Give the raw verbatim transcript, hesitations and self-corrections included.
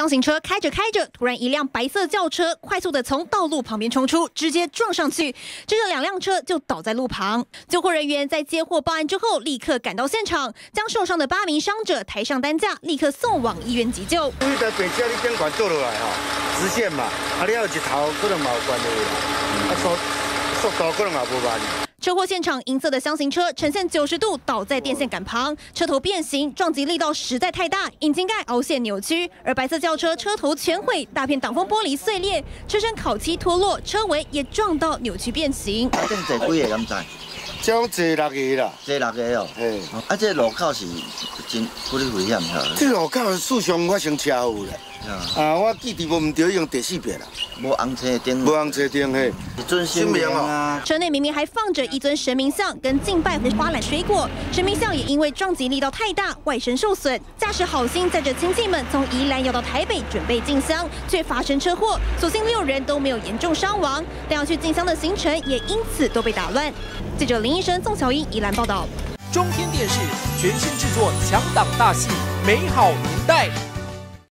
箱型车开着开着，突然一辆白色轿车快速的从道路旁边冲出，直接撞上去，接着两辆车就倒在路旁。救护人员在接获报案之后，立刻赶到现场，将受伤的八名伤者抬上担架，立刻送往医院急救。你在北京你边管倒落来哈，直线嘛，啊你要一头可能冇关的，啊速速度可能也无慢。 车祸现场，银色的箱型车呈现九十度倒在电线杆旁，车头变形，撞击力道实在太大，引擎盖凹陷扭曲；而白色轿车车头全毁，大片挡风玻璃碎裂，车身烤漆脱落，车尾也撞到扭曲变形。啊，正坐几个咁滞？将坐六个啦，坐六个哦。嘿，啊，这路口是真不哩危险吼。这路口事上发生车祸嘞。 啊！我记得无唔对，已经第四遍啦。无红车灯，无红车灯嘿。一尊神明哦。车内明明还放着一尊神明像跟敬拜的花篮水果，神明像也因为撞击力道太大，外身受损。驾驶好心载着亲戚们从宜兰要到台北准备进香，却发生车祸，所幸六人都没有严重伤亡，但要去进香的行程也因此都被打乱。记者林医生、宋小英宜兰报道。中天电视全新制作强档大戏《美好年代》。